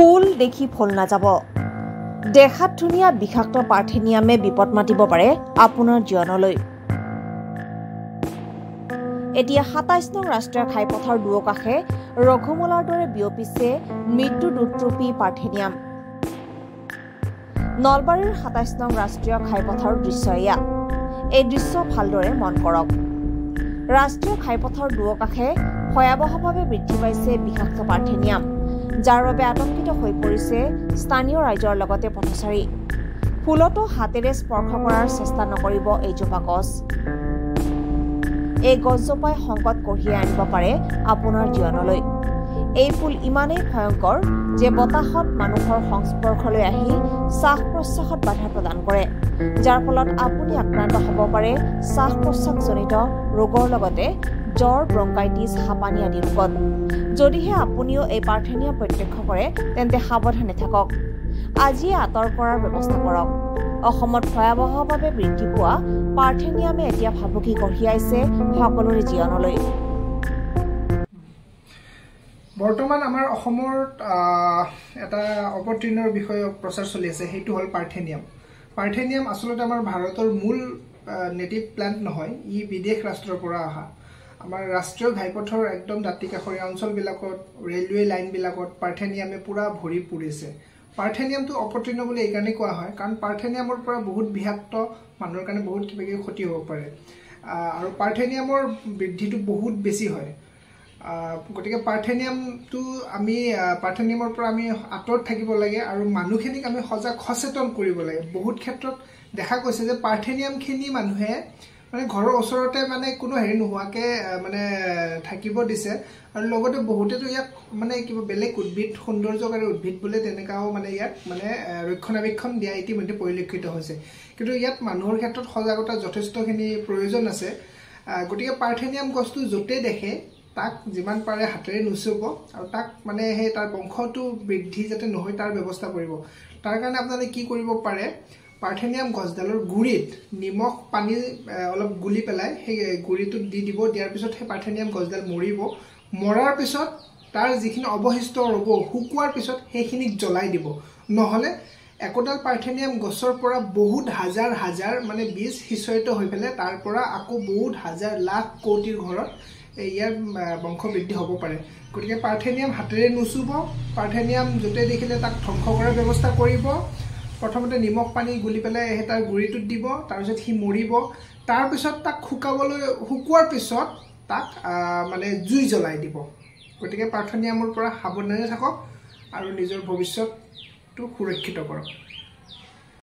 ফুল দেখি ভুল নাযাব। দেখাত ধুনীয়া বিষাক্ত পাৰ্থেনিয়ামে বিপদ মাতিব পাৰে আপোনাৰ জীৱনলৈ। এতিয়া ২৭ নং ৰাষ্ট্ৰীয় ঘাইপথৰ দুয়োকাষে ৰঘুমলাৰ দৰে বিয়পিছে মৃত্যু দুৰ্ত্ৰুপী পাৰ্থেনিয়াম। নলবাৰীৰ ২৭ নং ৰাষ্ট্ৰীয় ঘাইপথৰ দৃশ্য এয়া। এই দৃশ্য ভালদৰে মন কৰক। ৰাষ্ট্ৰীয় ঘাইপথৰ দুয়োকাষে ভয়াৱহভাৱে বৃদ্ধি পাইছে বিষাক্ত পাৰ্থেনিয়াম, যাৰ বাবে আতংকিত হৈ পৰিছে স্থানীয় ৰাইজৰ লগতে পথচাৰী। ফুলতো হাতেৰে স্পৰ্শ কৰাৰ চেষ্টা নকৰিব এইজোপা গছ। এই গছজোপাই সংকট কঢ়িয়াই আনিব পাৰে আপোনাৰ জীৱনলৈ। এই ফুল ইমানেই ভয়ংকৰ যে বতাহত মানুহৰ সংস্পৰ্শলৈ আহি শ্বাস প্ৰশ্বাসত বাধা প্ৰদান কৰে, যাৰ ফলত আপুনি আক্ৰান্ত হ'ব পাৰে শ্বাস প্ৰশ্বাসজনিত ৰোগৰ লগতে জ্বৰ, ব্ৰংকাইটিছ, হাঁপানি আদি ৰোগত। যদিহে আপুনিও এই পাৰ্থেনিয়াম প্ৰত্যক্ষ কৰে তেন্তে সাৱধানে থাকক। আজিয়ে আঁতৰ কৰাৰ ব্যৱস্থা কৰক। অসমত ভয়াৱহভাৱে বৃদ্ধি পোৱা পাৰ্থেনিয়ামে এতিয়া ভাবুকি কঢ়িয়াইছে সকলোৰে জীৱনলৈ। বৰ্তমান আমাৰ অসমৰ এটা অপতৃণৰ বিষয়ে প্ৰচাৰ চলি আছে, সেইটো হ'ল পাৰ্থেনিয়াম। পাৰ্থেনিয়াম আচলতে আমাৰ ভাৰতৰ মূল নেটিভ প্লাণ্ট নহয়, ই বিদেশ ৰাষ্ট্ৰৰ পৰা অহা। আমাৰ ৰাষ্ট্ৰীয় ঘাইপথৰ একদম দাঁতি কাষৰীয়া অঞ্চলবিলাকত, ৰেলৱে লাইনবিলাকত পাৰ্থেনিয়ামে পূৰা ভৰি পৰিছে। পাৰ্থেনিয়ামটো অপতৃণ বুলি এইকাৰণেই কোৱা হয় কাৰণ পাৰ্থেনিয়ামৰ পৰা বহুত বিষাক্ত, মানুহৰ কাৰণে বহুত কিবা কিবি ক্ষতি হ'ব পাৰে আৰু পাৰ্থেনিয়ামৰ বৃদ্ধিটো বহুত বেছি হয়। গতিকে পাৰ্থেনিয়ামটো আমি পাৰ্থেনিয়ামৰ পৰা আমি আঁতৰত থাকিব লাগে আৰু মানুহখিনিক আমি সজাগ সচেতন কৰিব লাগে। বহুত ক্ষেত্ৰত দেখা গৈছে যে পাৰ্থেনিয়ামখিনি মানুহে মানে ঘৰৰ ওচৰতে মানে কোনো হেৰি নোহোৱাকৈ মানে থাকিব দিছে আৰু লগতে বহুতেতো ইয়াক মানে কিবা বেলেগ উদ্ভিদ, সৌন্দৰ্যকাৰী উদ্ভিদ বোলে তেনেকুৱাও মানে ইয়াক মানে ৰক্ষণাবেক্ষণ দিয়া ইতিমধ্যে পৰিলক্ষিত হৈছে। কিন্তু ইয়াত মানুহৰ ক্ষেত্ৰত সজাগতা যথেষ্টখিনি প্ৰয়োজন আছে। গতিকে পাৰ্থেনিয়াম গছটো য'তেই দেখে তাক যিমান পাৰে হাতেৰে নুচুব আৰু তাক মানে সেই তাৰ বংশটো বৃদ্ধি যাতে নহয় তাৰ ব্যৱস্থা কৰিব। তাৰ কাৰণে আপোনালোকে কি কৰিব পাৰে, পাৰ্থেনিয়াম গছডালৰ গুৰিত নিমখ পানী অলপ গুলি পেলাই সেই গুৰিটোত দি দিব। দিয়াৰ পিছত সেই পাৰ্থেনিয়াম গছডাল মৰিব। মৰাৰ পিছত তাৰ যিখিনি অৱশিষ্ট ৰ'ব শুকোৱাৰ পিছত সেইখিনিক জ্বলাই দিব। নহ'লে একোডাল পাৰ্থেনিয়াম গছৰ পৰা বহুত হাজাৰ হাজাৰ মানে বীজ সিঁচৰিত হৈ পেলাই তাৰ পৰা আকৌ বহুত হাজাৰ লাখ কোটিৰ ঘৰত ইয়াৰ বংশবৃদ্ধি হ'ব পাৰে। গতিকে পাৰ্থেনিয়াম হাতেৰে নুচুব, পাৰ্থেনিয়াম য'তে দেখিলে তাক ধ্বংস কৰাৰ ব্যৱস্থা কৰিব। প্ৰথমতে নিমখ পানী গুলি পেলাই সেই তাৰ গুৰিটোত দিব, তাৰপিছত সি মৰিব। তাৰপিছত তাক শুকাবলৈ, শুকোৱাৰ পিছত তাক মানে জুই জ্বলাই দিব। গতিকে পাৰ্থেনিয়ামৰ পৰা সাৱধানে থাকক আৰু নিজৰ ভৱিষ্যতটো সুৰক্ষিত কৰক।